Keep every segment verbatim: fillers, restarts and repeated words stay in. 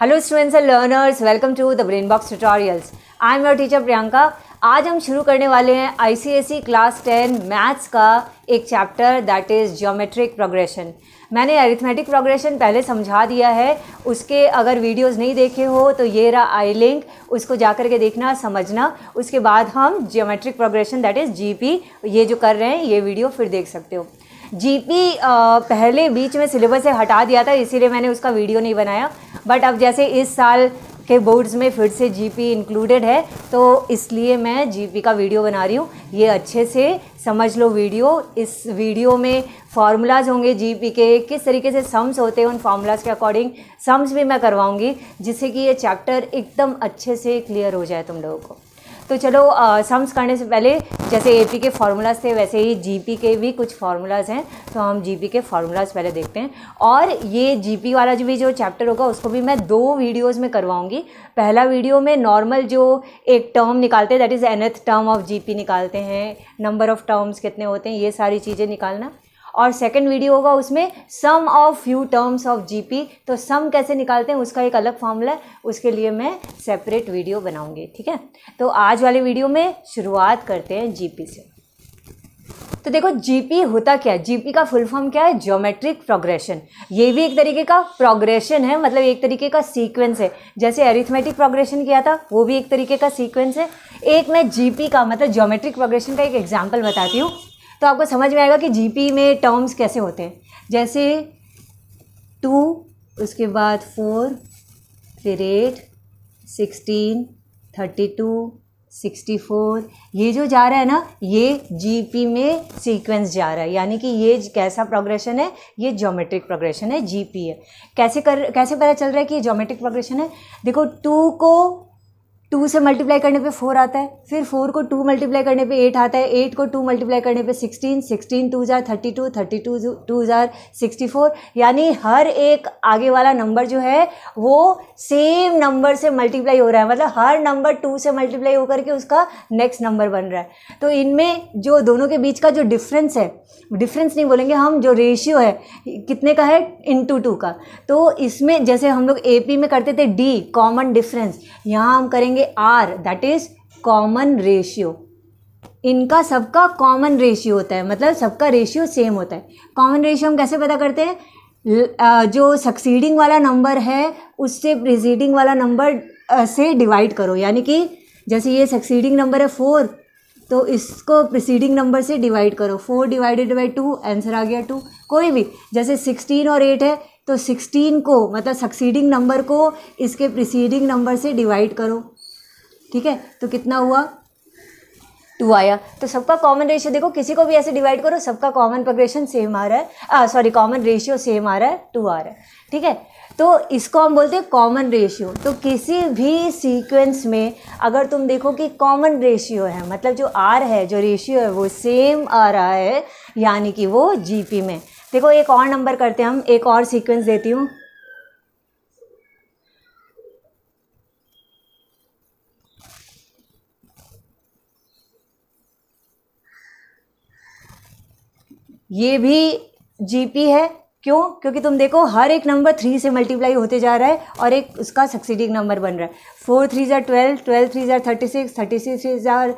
Hello students and learners, welcome to the Brain Box tutorials. I am your teacher Priyanka. आज हम शुरू करने वाले हैं आईसीएसई क्लास टेन मैथ्स का एक chapter that is geometric progression. मैंने अरिथमेटिक प्रोग्रेशन पहले समझा दिया है, उसके अगर वीडियोस नहीं देखे हो तो ये रहा आई लिंक, उसको जाकर के देखना, समझना। उसके बाद हम geometric progression that is GP, ये जो कर रहे हैं, ये वीडियो फिर देख सकते हो। जीपी पहले बीच में सिलेबस से हटा दिया था, इसीलिए मैंने उसका वीडियो नहीं बनाया, बट अब जैसे इस साल के बोर्ड्स में फिर से जीपी इंक्लूडेड है तो इसलिए मैं जीपी का वीडियो बना रही हूँ। ये अच्छे से समझ लो वीडियो। इस वीडियो में फार्मूलाज होंगे जीपी के, किस तरीके से सम्स होते हैं, उन फार्मूलाज के अकॉर्डिंग सम्स भी मैं करवाऊँगी, जिससे कि ये चैप्टर एकदम अच्छे से क्लियर हो जाए तुम लोगों को। तो चलो सम्स करने से पहले, जैसे एपी के फार्मूलाज थे वैसे ही जीपी के भी कुछ फार्मूलाज हैं, तो हम जीपी के फार्मूलाज पहले देखते हैं। और ये जीपी वाला जो भी जो चैप्टर होगा उसको भी मैं दो वीडियोस में करवाऊंगी। पहला वीडियो में नॉर्मल जो एक टर्म निकालते हैं, that is nth term of GP निकालते हैं, नंबर ऑफ टर्म्स कितने होते हैं, ये सारी चीज़ें निकालना। और सेकंड वीडियो होगा उसमें sum of few terms of GP, तो सम कैसे निकालते हैं उसका एक अलग फार्मूला है, उसके लिए मैं सेपरेट वीडियो बनाऊंगी। ठीक है, तो आज वाले वीडियो में शुरुआत करते हैं जीपी से। तो देखो जीपी होता क्या है, जीपी का फुल फॉर्म क्या है, ज्योमेट्रिक प्रोग्रेशन। ये भी एक तरीके का प्रोग्रेशन है, मतलब एक तरीके का सीक्वेंस है। जैसे अरिथमेटिक प्रोग्रेशन किया था वो भी एक तरीके का सीक्वेंस है। एक मैं जीपी का मतलब ज्योमेट्रिक प्रोग्रेशन का एक एग्जाम्पल बताती हूँ, तो आपको समझ में आएगा कि जीपी में टर्म्स कैसे होते हैं। जैसे टू, उसके बाद फोर, फिर eight, sixteen, thirty two, sixty four, ये जो जा रहा है ना, ये जीपी में सीक्वेंस जा रहा है, यानी कि ये कैसा प्रोग्रेशन है, ये ज्योमेट्रिक प्रोग्रेशन है, जीपी है। कैसे कर कैसे पता चल रहा है कि ये ज्योमेट्रिक प्रोग्रेशन है? देखो टू को टू से मल्टीप्लाई करने पे फोर आता है, फिर फोर को टू मल्टीप्लाई करने पे एट आता है, एट को टू मल्टीप्लाई करने पे सिक्सटीन, सिक्सटीन टू जार thirty two, thirty two two जार सिक्सटी फोर, यानी हर एक आगे वाला नंबर जो है वो सेम नंबर से मल्टीप्लाई हो रहा है, मतलब हर नंबर टू से मल्टीप्लाई होकर के उसका नेक्स्ट नंबर बन रहा है। तो इनमें जो दोनों के बीच का जो डिफरेंस है, डिफरेंस नहीं बोलेंगे हम, जो रेशियो है कितने का है, इंटू टू का। तो इसमें जैसे हम लोग ए पी में करते थे डी कॉमन डिफरेंस, यहाँ हम करेंगे R that is common ratio. इनका सबका कॉमन रेशियो होता है, मतलब सबका रेशियो सेम होता है। कॉमन रेशियो हम कैसे पता करते हैं, जो सक्सीडिंग वाला नंबर है उससे प्रीसीडिंग वाला नंबर से डिवाइड करो, यानी कि जैसे ये सक्सीडिंग नंबर है फोर, तो इसको प्रीसीडिंग नंबर से डिवाइड करो, four divided by two, answer आ गया टू। कोई भी जैसे सिक्सटीन और एट है, तो सिक्सटीन को मतलब सक्सीडिंग नंबर को इसके प्रीसीडिंग नंबर से डिवाइड करो, ठीक है, तो कितना हुआ, टू आया। तो सबका कॉमन रेशियो, देखो किसी को भी ऐसे डिवाइड करो, सबका कॉमन प्रोग्रेशन सेम आ रहा है, सॉरी कॉमन रेशियो सेम आ रहा है, टू आ रहा है, ठीक है। तो इसको हम बोलते हैं कॉमन रेशियो। तो किसी भी सीक्वेंस में अगर तुम देखो कि कॉमन रेशियो है, मतलब जो आर है, जो रेशियो है वो सेम आ रहा है, यानी कि वो जीपी में। देखो एक और नंबर करते हैं हम, एक और सीक्वेंस देती हूँ, ये भी जीपी है। क्यों? क्योंकि तुम देखो हर एक नंबर थ्री से मल्टीप्लाई होते जा रहा है और एक उसका सक्सीडिंग नंबर बन रहा है। फोर थ्री जार ट्वेल्व, ट्वेल्व थ्री जार thirty six, thirty six three जार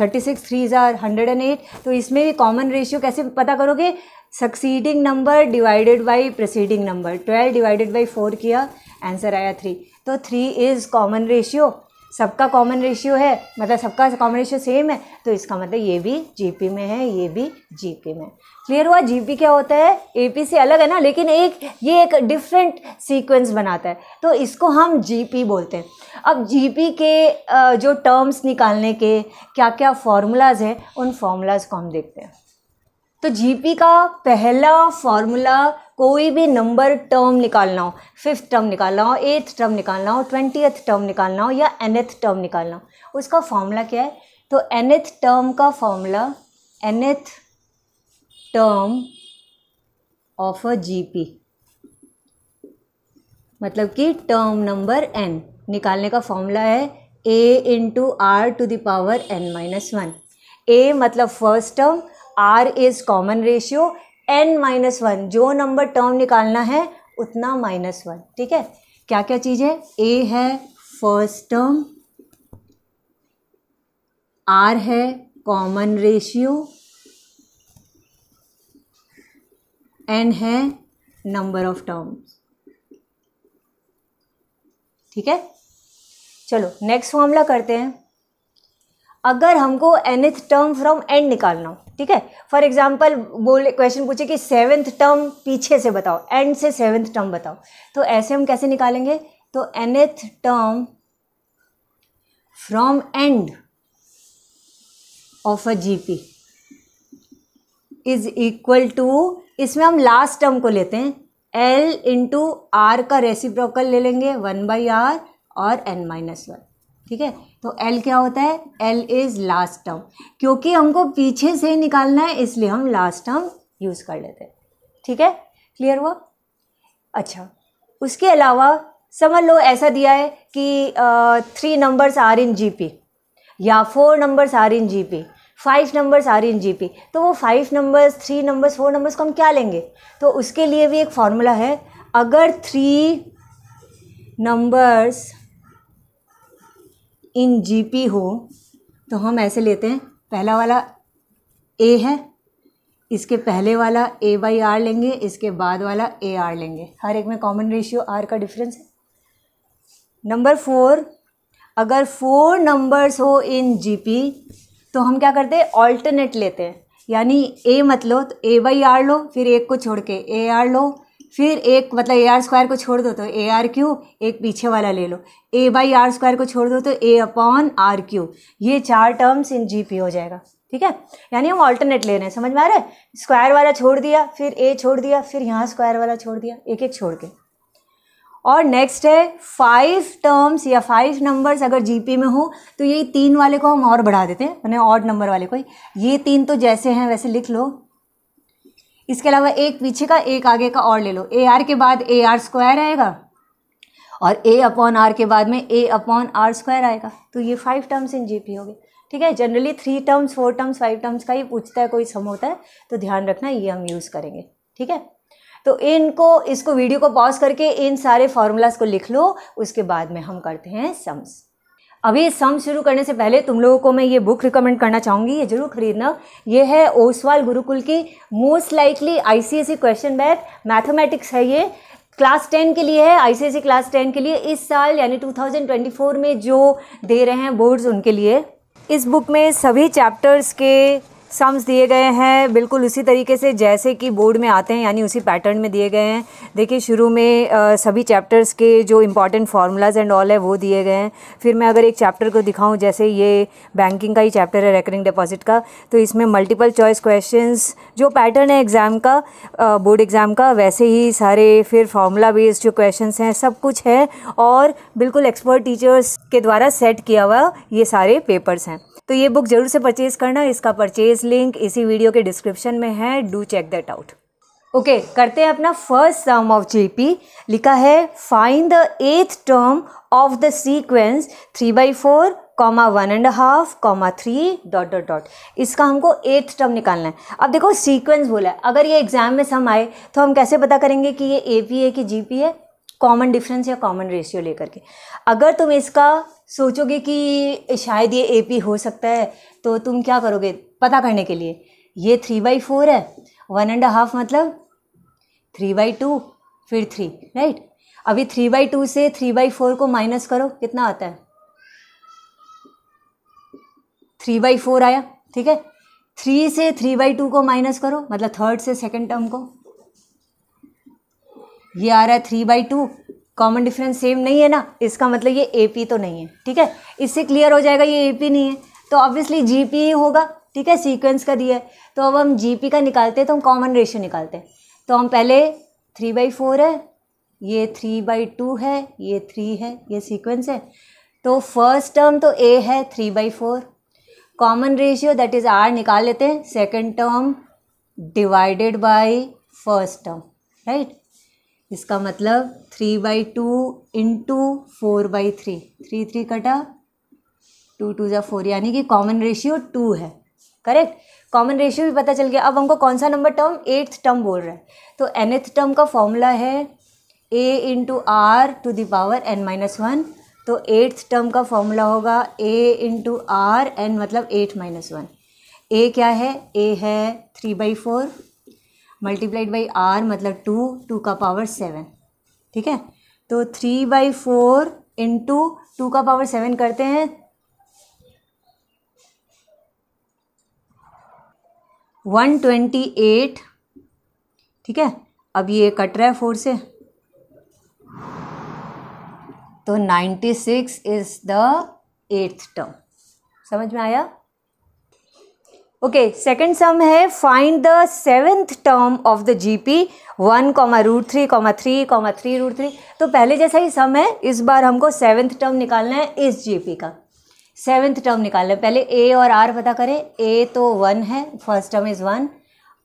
थर्टी सिक्स थ्री जार हंड्रेड एंड एट। तो इसमें भी कॉमन रेशियो कैसे पता करोगे, succeeding number divided by preceding number, twelve divided by four किया, आंसर आया थ्री। तो थ्री इज़ कॉमन रेशियो, सबका कॉमन रेशियो है, मतलब सबका कॉमन रेशियो सेम है, तो इसका मतलब ये भी जीपी में है, ये भी जीपी में। क्लियर हुआ? जीपी क्या होता है, एपी से अलग है ना, लेकिन एक ये एक डिफरेंट सीक्वेंस बनाता है, तो इसको हम जीपी बोलते हैं। अब जीपी के जो टर्म्स निकालने के क्या क्या फार्मूलाज हैं, उन फार्मूलाज को हम देखते हैं। तो जीपी का पहला फार्मूला, कोई भी नंबर टर्म निकालना हो, फिफ्थ टर्म निकालना हो, एट्थ टर्म निकालना हो, ट्वेंटियथ टर्म निकालना हो, या एनथ टर्म निकालना हो, उसका फॉर्मूला क्या है? तो एनथ टर्म का formula, nth term of a GP, मतलब कि टर्म नंबर एन निकालने का फॉर्मूला है A into are to the power N minus one. A मतलब first term, R is common ratio, N minus one जो number term निकालना है उतना माइनस वन, ठीक है। क्या क्या चीज़ है, ए है फर्स्ट टर्म, आर है कॉमन रेशियो, एन है नंबर ऑफ टर्म्स। ठीक है, चलो नेक्स्ट फॉर्मूला करते हैं। अगर हमको nth टर्म फ्रॉम एंड निकालना हो, ठीक है, फॉर एग्जांपल बोले क्वेश्चन पूछे कि सेवेंथ टर्म पीछे से बताओ, एंड से सेवेंथ टर्म बताओ, तो ऐसे हम कैसे निकालेंगे, तो nth term from end of a GP is equal to, इसमें हम लास्ट टर्म को लेते हैं, एल इंटू आर का रेसिप्रोकल ले लेंगे वन बाई आर और एन माइनस वन। ठीक है, तो एल क्या होता है, एल इज़ लास्ट टर्म, क्योंकि हमको पीछे से निकालना है इसलिए हम लास्ट टर्म यूज़ कर लेते हैं। ठीक है, क्लियर हुआ। अच्छा, उसके अलावा समझ लो ऐसा दिया है कि three numbers are in GP, या four numbers are in GP, five numbers are in GP, तो वो five numbers, three numbers, four numbers को हम क्या लेंगे, तो उसके लिए भी एक फार्मूला है, अगर थ्री नंबर्स इन जीपी हो तो हम ऐसे लेते हैं, पहला वाला ए है, इसके पहले वाला ए बाई आर लेंगे, इसके बाद वाला ए आर लेंगे, हर एक में कॉमन रेशियो आर का डिफरेंस है। नंबर फोर, अगर फोर नंबर्स हो इन जीपी तो हम क्या करते हैं, ऑल्टरनेट लेते हैं, यानी ए मत लो तो ए बाई आर लो, फिर एक को छोड़ के ए आर लो, फिर एक मतलब ए आर स्क्वायर को छोड़ दो तो ए आर क्यूब, एक पीछे वाला ले लो, ए बाई आर स्क्वायर को छोड़ दो तो ए अपॉन आर क्यूब, ये चार टर्म्स इन जीपी हो जाएगा। ठीक है, यानी हम ऑल्टरनेट ले रहे हैं, समझ में आ रहा है, स्क्वायर वाला छोड़ दिया, फिर ए छोड़ दिया, फिर यहाँ स्क्वायर वाला छोड़ दिया, एक एक छोड़ के। और नेक्स्ट है फाइव टर्म्स या फाइव नंबर्स अगर जीपी में हो तो ये तीन वाले को हम और बढ़ा देते हैं, मैंने ऑड नंबर वाले को, ये तीन तो जैसे हैं वैसे लिख लो, इसके अलावा एक पीछे का एक आगे का और ले लो, ए आर के बाद ए आर स्क्वायर आएगा और ए अपॉन आर के बाद में ए अपॉन आर स्क्वायर आएगा, तो ये फाइव टर्म्स इन जीपी हो गए। ठीक है, generally three terms, four terms, five terms का ही पूछता है, कोई सम होता है, तो ध्यान रखना ये हम यूज़ करेंगे। ठीक है, तो इनको इसको वीडियो को पॉज करके इन सारे फार्मूलाज को लिख लो, उसके बाद में हम करते हैं सम्स। अभी सम शुरू करने से पहले तुम लोगों को मैं ये बुक रिकमेंड करना चाहूँगी, ये जरूर खरीदना, ये है ओसवाल गुरुकुल की most likely ICSE question bank mathematics है, ये क्लास टेन के लिए है, आईसीएसई क्लास टेन के लिए इस साल यानी टू थाउजेंड ट्वेंटी फोर में जो दे रहे हैं बोर्ड्स उनके लिए। इस बुक में सभी चैप्टर्स के सम्स दिए गए हैं बिल्कुल उसी तरीके से जैसे कि बोर्ड में आते हैं, यानी उसी पैटर्न में दिए गए हैं। देखिए शुरू में आ, सभी चैप्टर्स के जो इम्पॉर्टेंट फार्मूलाज एंड ऑल है वो दिए गए हैं, फिर मैं अगर एक चैप्टर को दिखाऊं, जैसे ये बैंकिंग का ही चैप्टर है रेकरिंग डिपॉजिट का, तो इसमें मल्टीपल चॉइस क्वेश्चंस जो पैटर्न है एग्ज़ाम का, बोर्ड एग्ज़ाम का, वैसे ही सारे फिर फार्मूला बेस्ड जो क्वेश्चन हैं सब कुछ है, और बिल्कुल एक्सपर्ट टीचर्स के द्वारा सेट किया हुआ ये सारे पेपर्स हैं। तो ये बुक जरूर से परचेज़ करना, इसका परचेज़ लिंक इसी वीडियो के डिस्क्रिप्शन में है, do check that out. Okay, करते हैं अपना फर्स्ट सम ऑफ जीपी। लिखा है find the eighth term of the sequence three by four comma one and half comma three dot dot dot, इसका हमको एथ टर्म निकालना है। अब देखो सीक्वेंस बोला है, अगर ये एग्जाम में सम आए तो हम कैसे पता करेंगे कि ये ए पी है कि जी पी है, कॉमन डिफरेंस या कॉमन रेशियो लेकर के। अगर तुम इसका सोचोगे कि शायद ये एपी हो सकता है, तो तुम क्या करोगे पता करने के लिए, ये थ्री बाई फोर है, वन एंड हाफ मतलब थ्री बाई टू, फिर थ्री, राइट। अभी थ्री बाई टू से थ्री बाई फोर को माइनस करो, कितना आता है, थ्री बाई फोर आया। ठीक है, थ्री से थ्री बाई टू को माइनस करो, मतलब थर्ड से सेकेंड टर्म को, ये आ रहा है three by two, common difference same नहीं है ना, इसका मतलब ये एपी तो नहीं है। ठीक है, इससे क्लियर हो जाएगा ये एपी नहीं है, तो ऑब्वियसली जीपी होगा। ठीक है, सीक्वेंस का दिया है, तो अब हम जीपी का निकालते हैं तो हम कॉमन रेशियो निकालते हैं, तो हम पहले थ्री बाई फोर है, ये थ्री बाई टू है, ये थ्री है, ये सीक्वेंस है, तो फर्स्ट टर्म तो ए है three by four, common ratio that is R निकाल लेते हैं, second term divided by first term, right. इसका मतलब three by two into four by three, three three कटा, टू टू ज़ा फोर, यानी कि कॉमन रेशियो टू है, करेक्ट। कॉमन रेशियो भी पता चल गया। अब हमको कौन सा नंबर टर्म, एट्थ टर्म बोल रहा है, तो nth टर्म का फॉर्मूला है a into are to the power N minus one, तो एट्थ टर्म का फॉर्मूला होगा a इंटू आर एन मतलब एट माइनस वन। ए क्या है? a है three by four multiplied by are मतलब टू, टू का पावर सेवन। ठीक है, तो three by four into two का पावर सेवन करते हैं वन ट्वेंटी एट। ठीक है, अब ये कट रहा है फोर से, तो ninety six is the eighth term. समझ में आया? ओके, सेकेंड सम है find the seventh term of the GP one comma root three comma three comma three root three. तो पहले जैसा ही सम है, इस बार हमको सेवेंथ टर्म निकालना है इस जीपी का। सेवेंथ टर्म निकालना है, पहले ए और आर पता करें। ए तो वन है, first term is one.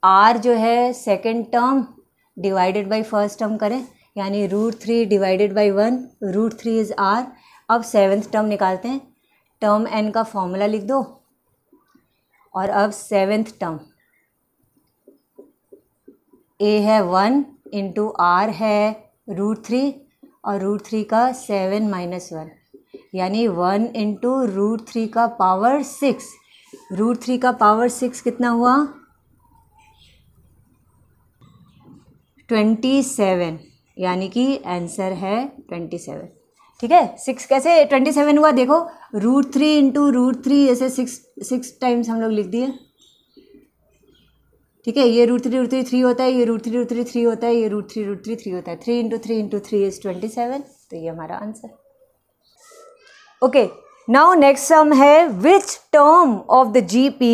R जो है second term divided by first term करें, यानी root three divided by one, root three is R. अब सेवेंथ टर्म निकालते हैं, टर्म एन का फॉर्मूला लिख दो। और अब सेवेंथ टर्म, ए है वन इंटू आर है रूट थ्री, और रूट थ्री का सेवन माइनस वन यानी वन इंटू रूट थ्री का पावर सिक्स। रूट थ्री का पावर सिक्स कितना हुआ? ट्वेंटी सेवन, यानी कि आंसर है ट्वेंटी सेवन। ठीक है, सिक्स कैसे ट्वेंटी सेवन हुआ? देखो, root three into root three ऐसे सिक्स सिक्स टाइम्स हम लोग लिख दिए। ठीक है, ये root three root three three होता है, ये root three root three three होता है, ये root three root three three होता है। Three into three into three is twenty seven, तो ये हमारा answer. Okay, now next sum है which term of the G P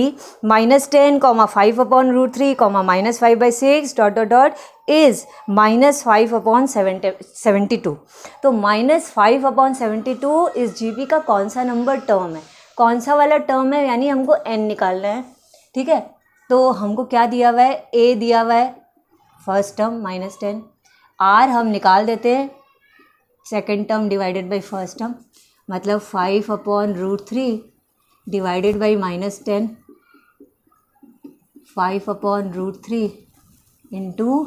minus ten comma five upon root three comma minus five by six dot dot dot is minus five upon seventy two. तो minus five upon seventy two इस G P का कौन सा number term है, कौन सा वाला term है, यानी हमको एन निकालना है। ठीक है, तो हमको क्या दिया हुआ है? ए दिया हुआ है first term minus ten. R हम निकाल देते हैं second term divided by first term, मतलब five upon root three divided by minus ten, five upon root three into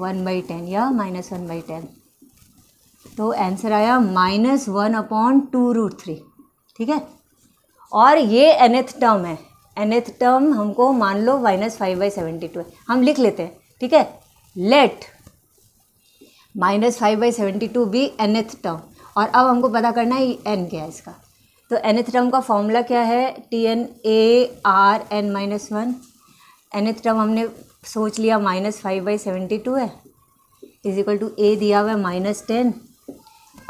one by ten या माइनस वन बाई टेन। तो answer आया minus one upon two root three. ठीक है, और ये nth term है। Nth term हमको मान लो minus five by seventy two है, हम लिख लेते हैं। ठीक है, let minus five by seventy two be nth term. और अब हमको पता करना है एन क्या है इसका। तो nth टर्म का फॉर्मूला क्या है? T N A R N minus one. nth term हमने सोच लिया minus five by seventy two है, इज इक्वल टू ए दिया हुआ है माइनस टेन,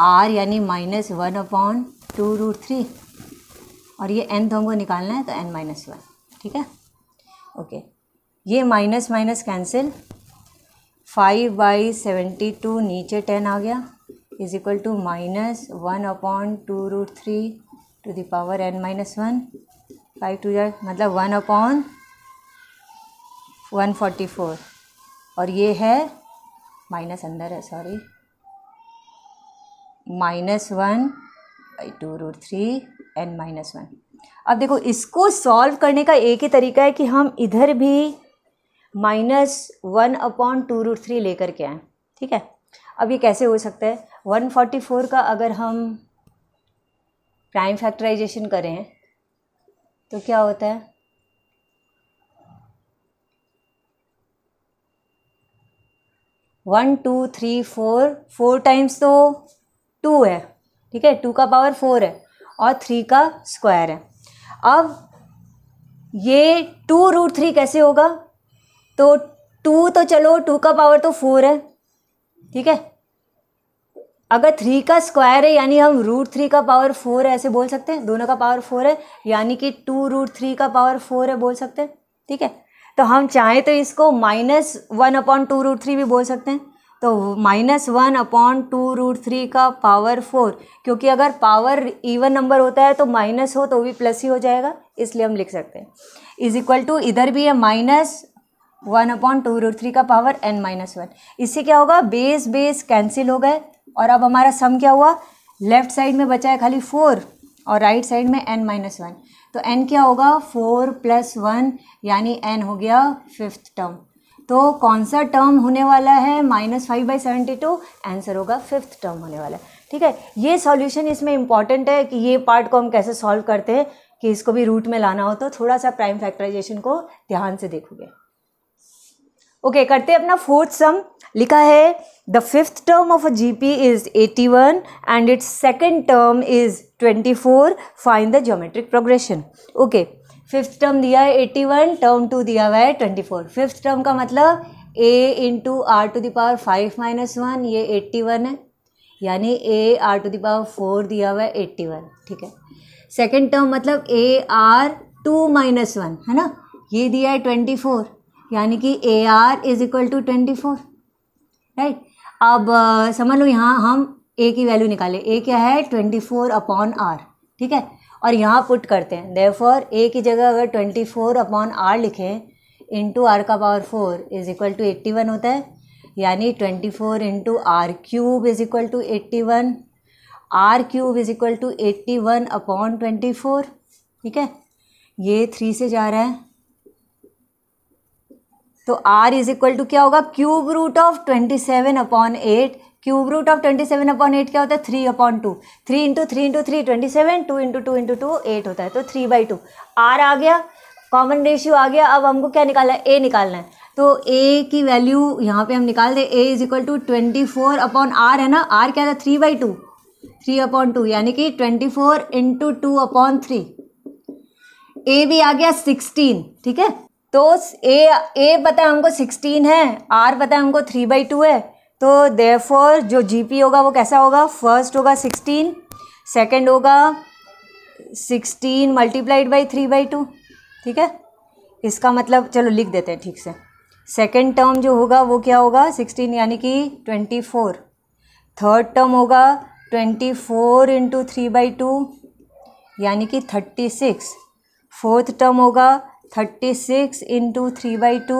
आर यानी minus one upon two root three, और ये एन तो हमको निकालना है, तो एन माइनस वन। ठीक है, ओके, ये minus minus cancel, five by seventy two नीचे टेन आ गया, is equal to minus one upon two root three to the power N minus one, five two जै मतलब one upon one forty four, और ये है minus अंदर है, sorry, minus one by two root three N minus one. अब देखो, इसको सॉल्व करने का एक ही तरीका है कि हम इधर भी minus one upon two root three लेकर के आएँ। ठीक है, अब ये कैसे हो सकता है? वन फोर्टी फोर का अगर हम प्राइम फैक्टराइजेशन करें तो क्या होता है? One two three four, four times तो टू है। ठीक है, टू का पावर फोर है और थ्री का स्क्वायर है। अब ये टू रूट थ्री कैसे होगा? तो टू तो चलो, टू का पावर तो फोर है। ठीक है, अगर थ्री का स्क्वायर है यानी हम रूट थ्री का पावर फोर है ऐसे बोल सकते हैं, दोनों का पावर फोर है यानी कि टू रूट थ्री का पावर फोर है बोल सकते हैं। ठीक है, तो हम चाहें तो इसको minus one upon two root three भी बोल सकते हैं। तो minus one upon two root three का पावर फोर, क्योंकि अगर पावर इवन नंबर होता है तो माइनस हो तो भी प्लस ही हो जाएगा, इसलिए हम लिख सकते हैं। इज इक्वल टू इधर भी है minus one upon two root three का पावर एन माइनस वन। इससे क्या होगा? बेस बेस कैंसिल हो गए, और अब हमारा सम क्या हुआ? लेफ्ट साइड में बचा है खाली फोर और राइट साइड में एन माइनस वन। तो एन क्या होगा? फोर प्लस वन यानी एन हो गया फिफ्थ टर्म। तो कौन सा टर्म होने वाला है minus five by seventy two, answer होगा फिफ्थ टर्म होने वाला है। ठीक है, ये सॉल्यूशन इसमें इम्पॉर्टेंट है कि ये पार्ट को हम कैसे सॉल्व करते हैं, कि इसको भी रूट में लाना हो तो थोड़ा सा प्राइम फैक्टराइजेशन को ध्यान से देखोगे। ओके okay, करते अपना फोर्थ सम। लिखा है the fifth term of a GP is eighty one and it's second term is twenty four, find the geometric progression. Okay, fifth term दिया है एटी वन, टर्म टू दिया हुआ है twenty four. Fifth term का मतलब a into are to the power five minus one, ये eighty one है, यानी a r to the power four दिया हुआ है एटी वन। ठीक है, सेकेंड टर्म मतलब a r two minus one है ना, ये दिया है ट्वेंटी फोर, यानी कि a r is equal to twenty four. Right, अब आ, समझ लो यहाँ हम ए की वैल्यू निकाले, ए क्या है ट्वेंटी फोर अपॉन आर। ठीक है, और यहाँ पुट करते हैं, देयरफॉर ए की जगह अगर ट्वेंटी फोर अपॉन आर लिखें, इंटू आर का power four is equal to eighty one होता है, यानी twenty four into r cube is equal to eighty one, r cube is equal to eighty one upon twenty four. ठीक है, ये three से जा रहा है तो r इज इक्वल टू क्या होगा, cube root of twenty seven upon eight. Cube root of twenty seven upon eight क्या होता है, three upon two, three into three into three twenty seven, two into two into two eight होता है, तो three by two. R आ गया, common ratio आ गया, अब हमको क्या निकालना है, a निकालना है, तो a की वैल्यू यहाँ पे हम निकाल दें, a is equal to twenty four upon r है ना, r क्या था three by two, three upon two, यानी कि twenty four into two upon three. A भी आ गया सिक्सटीन। ठीक है, तो ए ए पता है हमको सिक्सटीन है, आर पता है हमको थ्री बाई टू है, तो देयरफॉर जो जीपी होगा वो कैसा होगा, फर्स्ट होगा सिक्सटीन, सेकंड होगा sixteen multiplied by three by two. ठीक है, इसका मतलब चलो लिख देते हैं ठीक से, सेकंड टर्म जो होगा वो क्या होगा सिक्सटीन, यानी कि ट्वेंटी फोर। थर्ड टर्म होगा twenty four into three by two, यानी कि थर्टी सिक्स। फोर्थ टर्म होगा thirty six into three by two,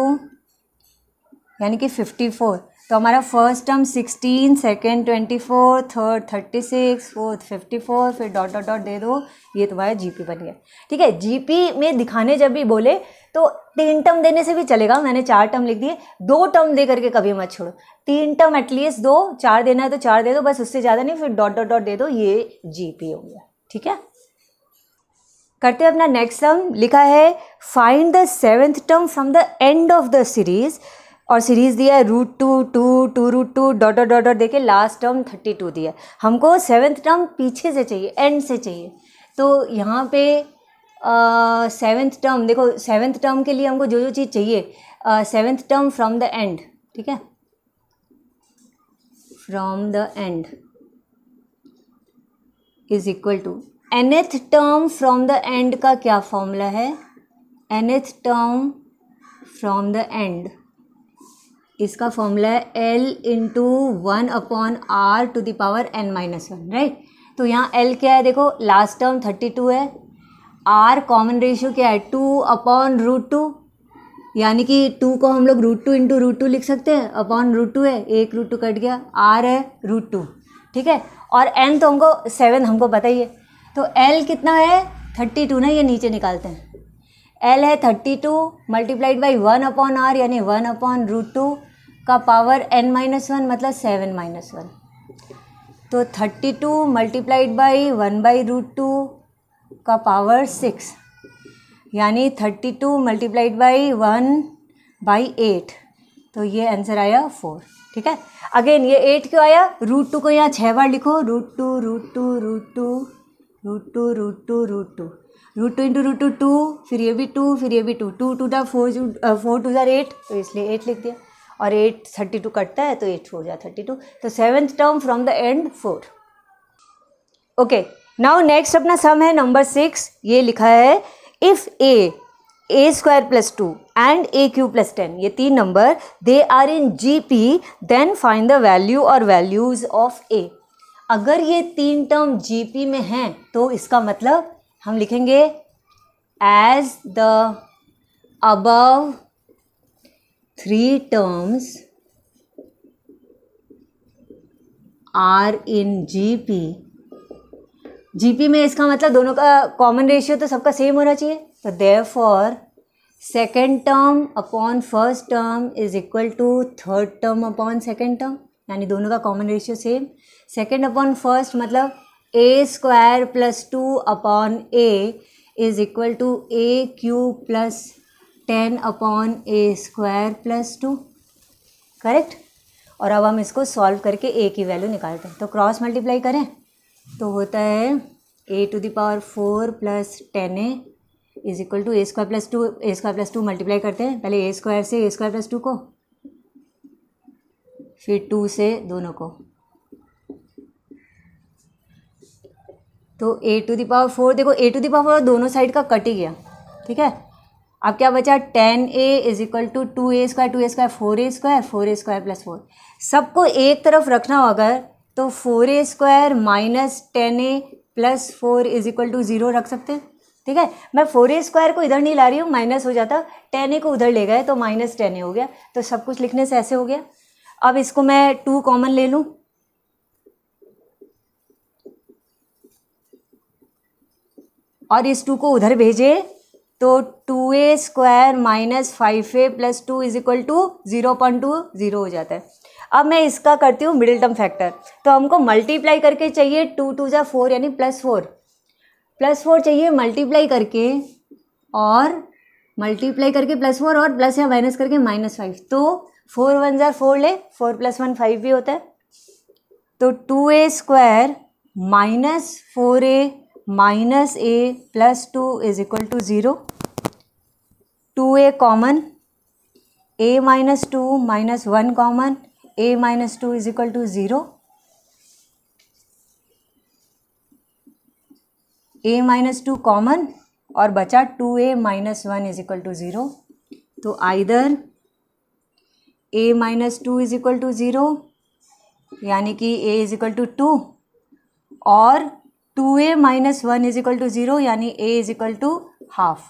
यानी कि फिफ्टी फोर। तो हमारा first term sixteen, second twenty four, third thirty six, fourth fifty four, फिर dot dot dot दे दो, ये तुम्हारा जीपी बन गया। ठीक है, जीपी में दिखाने जब भी बोले तो तीन टर्म देने से भी चलेगा, मैंने चार टर्म लिख दिए, दो टर्म दे करके कभी मत छोड़ो, तीन टर्म एटलीस्ट दो, चार देना है तो चार दे दो बस, उससे ज़्यादा नहीं, फिर डॉट डॉट डॉट दे दो, ये जीपी हो गया। ठीक है, करते हैं अपना नेक्स्ट सम। लिखा है find the seventh term from the end of the series, और सीरीज दिया है root two two two root two dot dot dot देके लास्ट टर्म थर्टी टू दिया है। हमको सेवेंथ टर्म पीछे से चाहिए, एंड से चाहिए, तो यहाँ पे सेवेंथ uh, टर्म देखो, सेवेंथ टर्म के लिए हमको जो जो चीज़ चाहिए, seventh term from the end. ठीक है, from the end is equal to nth term from the end का क्या फॉर्मूला है, nth term from the end, इसका फॉर्मूला है l into one upon r to the power n minus one. Right, तो यहाँ l क्या है देखो, लास्ट टर्म थर्टी टू है, r कॉमन रेशियो क्या है टू अपॉन रूट टू, यानी कि टू को हम लोग root two into root two लिख सकते हैं, अपॉन रूट टू है, एक रूट टू कट गया, r है रूट टू। ठीक है, और n तो हमको सेवन हमको पता ही है, तो L कितना है थर्टी टू ना, ये नीचे निकालते हैं, L है thirty two multiplied by one upon r, यानी वन अपॉन रूट टू का पावर n माइनस वन, मतलब सेवन माइनस वन, तो thirty two multiplied by one by root two का पावर सिक्स, यानी thirty two multiplied by one by eight, तो ये answer आया four. ठीक है, अगेन ये एट क्यों आया, रूट टू को यहाँ छः बार लिखो, root two root two root two root two root two root two root two into root two two, फिर ये भी टू, फिर ये भी टू, टू टू दा फोर, फोर टू दा एट, तो इसलिए एट लिख दिया, और एट थर्टी टू कटता है तो एट हो जाए थर्टी टू, तो seventh term from the end four. Okay, now next अपना सम है नंबर सिक्स। ये लिखा है if a a square plus two and a cube plus ten, ये तीन नंबर दे are in G P, then find the value और values of a. अगर ये तीन टर्म जीपी में हैं तो इसका मतलब हम लिखेंगे as the above three terms are in GP. GP में इसका मतलब दोनों का कॉमन रेशियो तो सबका सेम होना चाहिए, तो therefore second term upon first term is equal to third term upon second term, यानी दोनों का common ratio same. Second upon first मतलब a square plus two upon a is equal to a cube plus ten upon a square plus two, correct. और अब हम इसको solve करके ए की वैल्यू निकालते हैं, तो क्रॉस मल्टीप्लाई करें तो होता है a to the power four plus ten a is equal to a square plus two. A square plus two multiply करते हैं पहले ए स्क्वायर से ए स्क्वायर प्लस टू को, फिर टू से दोनों को, तो a to the power four, देखो a to the power four दोनों साइड का कट ही गया, ठीक है। अब क्या बचा ten a is equal to two a square, two a square four a square, four a square plus four. सबको एक तरफ रखना हो अगर तो four a square minus ten a plus four is equal to zero रख सकते हैं, ठीक है। मैं फोर ए स्क्वायर को इधर नहीं ला रही हूँ, माइनस हो जाता, टेन ए को उधर ले गए तो माइनस टेन ए हो गया। तो सब कुछ लिखने से ऐसे हो गया। अब इसको मैं टू कॉमन ले लूँ, और इस टू को उधर भेजे तो two a square minus five a plus two is equal to zero point two zero हो जाता है। अब मैं इसका करती हूँ मिडिल टर्म फैक्टर, तो हमको मल्टीप्लाई करके चाहिए टू टू ज़ा फोर यानी प्लस फोर, प्लस फोर चाहिए मल्टीप्लाई करके, और मल्टीप्लाई करके प्लस फोर और प्लस या माइनस करके माइनस फाइव। तो फोर वन ज़ा फोर ले, फोर प्लस वन फाइव भी होता है, तो two a square minus four a minus a plus two is equal to zero. Two a common, a minus two minus one common, a minus two is equal to zero. A minus two common और बचा two a minus one is equal to zero. तो either a minus two is equal to zero यानी कि a is equal to two, और two a minus one is equal to zero यानी a is equal to half.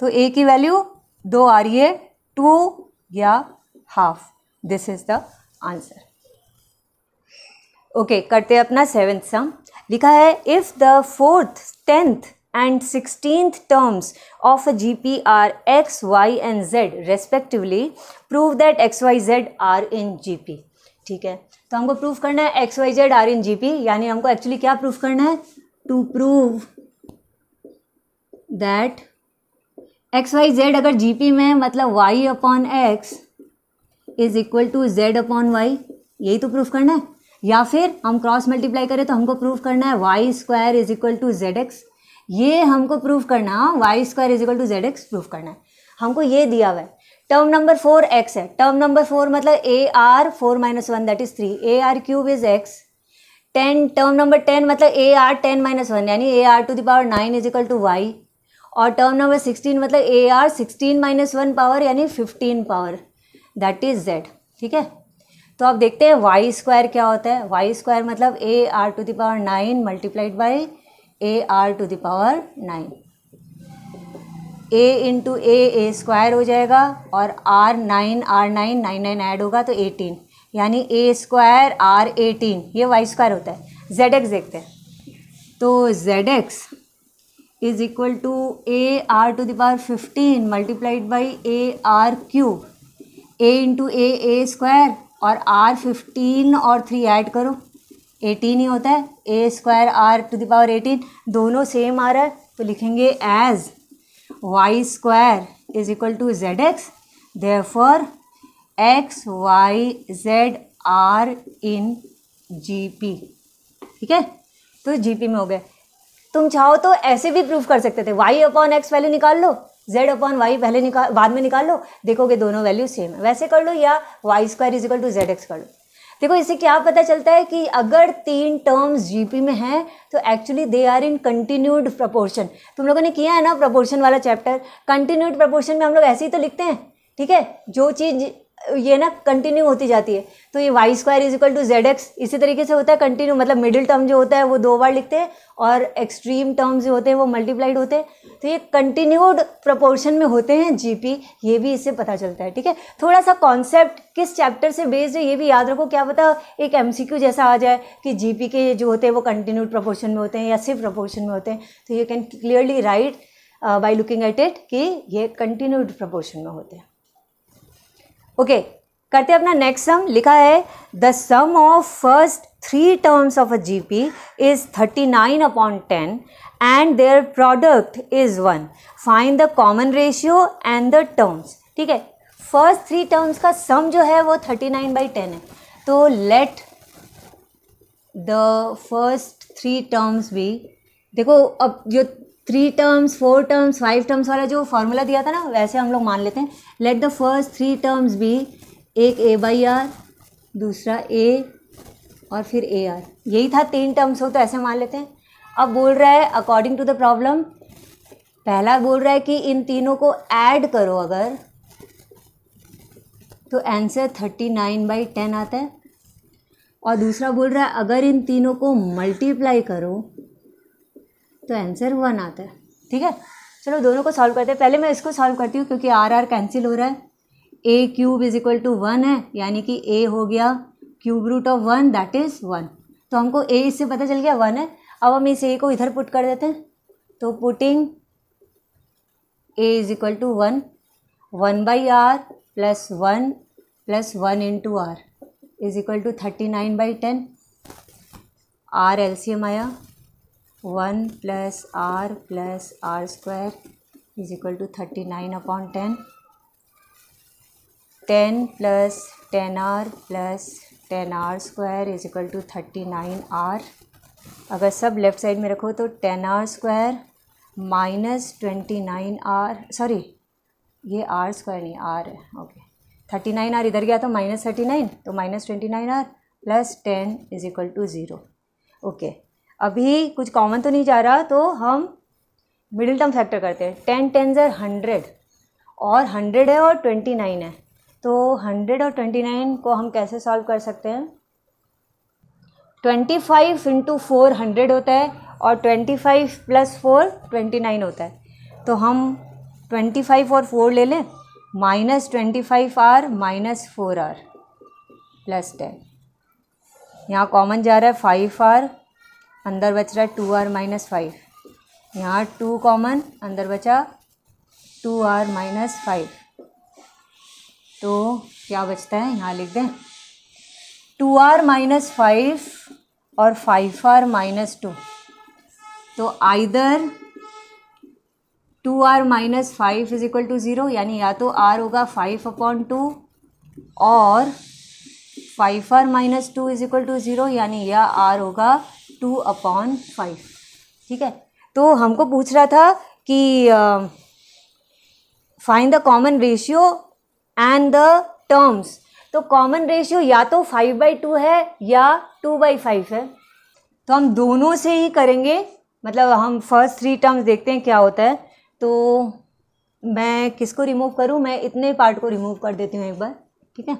तो a की value दो आ रही है, टू या half. This is the answer. Okay, करते हैं अपना सेवेंथ सम। लिखा है if the fourth tenth and sixteenth terms of a G P are X, Y and Z respectively, prove that X, Y, Z are in G P। ठीक है, तो हमको proof करना है X, Y, Z are in G P, यानी हमको actually क्या proof करना है, to prove that X, Y, Z अगर G P में मतलब Y upon X is equal to Z upon Y, यही तो प्रूफ करना है। या फिर हम क्रॉस मल्टीप्लाई करें तो हमको प्रूफ करना है y square is equal to z x, ये हमको प्रूफ करना, y square is equal to z x proof करना है। हमको ये दिया हुआ है टर्म नंबर फोर एक्स है, टर्म नंबर फोर मतलब a r four minus one that is three, a r cube is x. Ten term number ten मतलब a r ten minus one यानी a r to the power nine is equal to y, और term number sixteen मतलब a r sixteen minus one power यानी fifteen power that is z. ठीक है, तो आप देखते हैं वाई स्क्वायर क्या होता है, वाई स्क्वायर मतलब a r to the power nine multiplied by a r to the power nine, a into a a square हो जाएगा और r nine r nine nine nine add होगा तो एटीन यानी ए स्क्वायर आर एटीन, ये y square होता है। Z x देखते हैं, तो z x is equal to a r to the power fifteen multiplied by a r cube, a into a a square और आर फिफ्टीन और three add करो eighteen ही होता है, a square r to the power eighteen दोनों same आ रहा है तो लिखेंगे as y square is equal to z x, therefore x y z are in GP. ठीक है, तो जीपी में हो गए। तुम चाहो तो ऐसे भी प्रूफ कर सकते थे, वाई अपॉन एक्स वैल्यू निकाल लो, z अपॉन वाई पहले निकाल बाद में निकाल लो, देखोगे दोनों वैल्यू सेम है, वैसे कर लो, या y square is equal to z x कर लो। देखो इससे क्या पता चलता है कि अगर तीन टर्म्स जीपी में हैं तो actually they are in continued proportion. तुम लोगों ने किया है ना प्रपोर्शन वाला चैप्टर, कंटिन्यूड प्रपोर्शन में हम लोग ऐसे ही तो लिखते हैं, ठीक है, जो चीज़ ये ना कंटिन्यू होती जाती है। तो ये y square is equal to z x इसी तरीके से होता है कंटिन्यू, मतलब मिडिल टर्म जो होता है वो दो बार लिखते हैं और एक्सट्रीम टर्म्स जो होते हैं वो मल्टीप्लाइड होते हैं, तो ये कंटिन्यूड प्रपोर्शन में होते हैं जीपी, ये भी इससे पता चलता है। ठीक है, थोड़ा सा कॉन्सेप्ट किस चैप्टर से बेस्ड है ये भी याद रखो, क्या पता एक एम सी क्यू जैसा आ जाए कि जीपी के जो होते हैं वो कंटिन्यूड प्रपोर्शन में होते हैं या सिर्फ प्रपोर्शन में होते हैं, तो you can clearly write by looking at it कि ये कंटिन्यूड प्रपोर्शन में होते हैं. ओके okay, करते हैं अपना नेक्स्ट सम. लिखा है the sum of first three terms of a GP is thirty nine upon ten and their product is one. Find the common ratio and the terms. ठीक है, फर्स्ट थ्री टर्म्स का सम जो है वो thirty nine by ten है, तो let the first three terms भी देखो. अब जो three terms four terms five terms वाला जो फॉर्मूला दिया था ना वैसे हम लोग मान लेते हैं. Let the first three terms भी एक ए बाई आर, दूसरा ए और फिर ए आर. यही था, तीन टर्म्स हो तो ऐसे मान लेते हैं. अब बोल रहा है अकॉर्डिंग टू द प्रॉब्लम, पहला बोल रहा है कि इन तीनों को ऐड करो अगर, तो answer thirty nine by ten आता है. और दूसरा बोल रहा है अगर इन तीनों को मल्टीप्लाई करो तो आंसर वन आता है. ठीक है, चलो दोनों को सॉल्व करते हैं. पहले मैं इसको सॉल्व करती हूँ क्योंकि आर आर कैंसिल हो रहा है. A cube is equal to one है, यानी कि ए हो गया cube root of one, that is one. तो हमको ए इससे पता चल गया वन है. अब हम इस ए को इधर पुट कर देते हैं, तो putting a is equal to one, one by r plus one plus one into r is equal to thirty nine by ten. R L C M आया, one plus r plus r square is equal to thirty nine upon ten. Ten plus ten r plus ten r square is equal to thirty nine r. अगर सब left side में रखो तो ten r square minus twenty nine r, sorry ये r square नहीं r है. Okay, thirty nine r इधर गया तो माइनस थर्टी नाइन, तो minus twenty nine r plus ten is equal to zero. Okay, अभी कुछ कॉमन तो नहीं जा रहा तो हम मिडिल टर्म फैक्टर करते हैं. टेन टेन्स आर हंड्रेड, और हंड्रेड है और ट्वेंटी नाइन है, तो हंड्रेड और ट्वेंटी नाइन को हम कैसे सॉल्व कर सकते हैं. Twenty five into four hundred होता है और twenty five plus four twenty nine होता है, तो हम ट्वेंटी फाइव और फोर ले लें, minus twenty five r minus four r plus ten. यहाँ कॉमन जा रहा है फाइव आर, अंदर बच रहा है टू आर माइनस फाइव. यहाँ टू कॉमन, अंदर बचा टू आर माइनस फाइव, तो क्या बचता है यहाँ लिख दें टू आर माइनस फाइव और फाइव आर माइनस टू. तो either two r minus five is equal to zero, यानी या तो आर होगा फाइव अपॉन टू और five r minus two is equal to zero, यानी या आर होगा टू अपॉन फाइव. ठीक है, तो हमको पूछ रहा था कि find the common ratio and the terms. तो कॉमन रेशियो या तो फाइव बाई टू है या टू बाई फाइव है, तो हम दोनों से ही करेंगे. मतलब हम फर्स्ट थ्री टर्म्स देखते हैं क्या होता है. तो मैं किसको रिमूव करूं, मैं इतने पार्ट को रिमूव कर देती हूँ एक बार. ठीक है,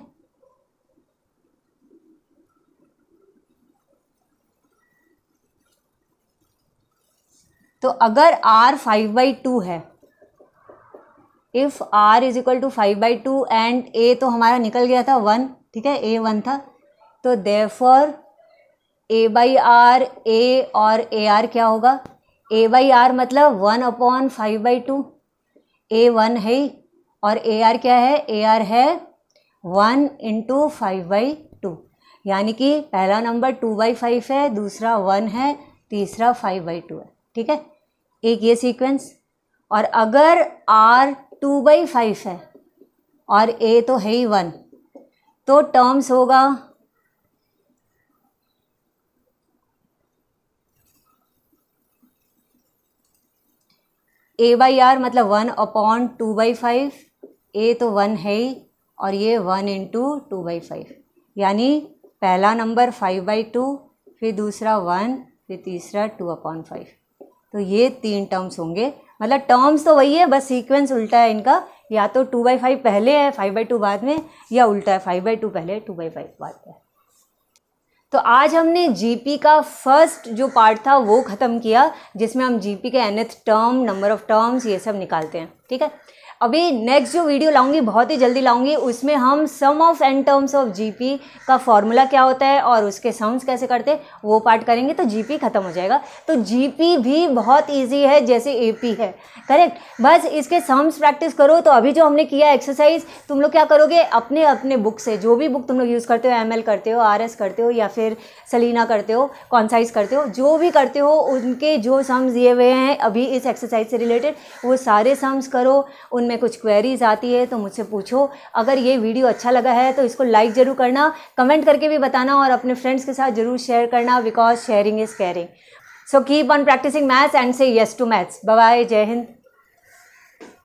तो अगर r फाइव बाई टू है, if r is equal to five by two and a तो हमारा निकल गया था वन. ठीक है, a वन था, तो therefore a by r, a और ए आर क्या होगा. a बाई आर मतलब one upon five by two, a one है और ए आर क्या है, ए आर है one into five by two. यानी कि पहला नंबर टू बाई फाइव है, दूसरा वन है, तीसरा फाइव बाई टू है. ठीक है, एक ये सीक्वेंस. और अगर आर टू बाई फाइव है और ए तो है ही वन, तो टर्म्स होगा ए बाई आर मतलब one upon two by five, a तो वन है ही और ये one into two by five. यानी पहला नंबर फाइव बाई टू, फिर दूसरा वन, फिर तीसरा टू अपॉन फाइव. तो ये तीन टर्म्स होंगे. मतलब टर्म्स तो वही है, बस सीक्वेंस उल्टा है इनका. या तो टू बाई फाइव पहले है फाइव बाई टू बाद में, या उल्टा है फाइव बाई टू पहले टू बाई फाइव बाद में. तो आज हमने जीपी का फर्स्ट जो पार्ट था वो ख़त्म किया, जिसमें हम जीपी के nth term, number of terms ये सब निकालते हैं. ठीक है, अभी नेक्स्ट जो वीडियो लाऊंगी बहुत ही जल्दी लाऊंगी, उसमें हम sum of and terms of GP का फॉर्मूला क्या होता है और उसके सम्स कैसे करते वो पार्ट करेंगे, तो जीपी खत्म हो जाएगा। तो जीपी भी बहुत ईजी है जैसे एपी है, करेक्ट। बस इसके सम्स प्रैक्टिस करो। तो अभी जो हमने किया एक्सरसाइज, तुम लोग क्या करोगे अपने अपने बुक से, जो भी बुक तुम लोग यूज़ करते हो, एमएल करते हो, आरएस करते हो, या फिर सलीना करते हो, कॉन्साइज करते हो, जो भी करते हो उनके जो सम्स दिए हुए हैं अभी इस एक्सरसाइज से रिलेटेड वो सारे सम्स करो। उनमें कुछ क्वेरीज आती है तो मुझसे पूछो। अगर ये वीडियो अच्छा लगा है तो इसको लाइक ज़रूर करना, कमेंट करके भी बताना और अपने फ्रेंड्स के साथ ज़रूर शेयर करना, because sharing is caring. So keep on practicing maths and say yes to maths. Bye bye, जय हिंद।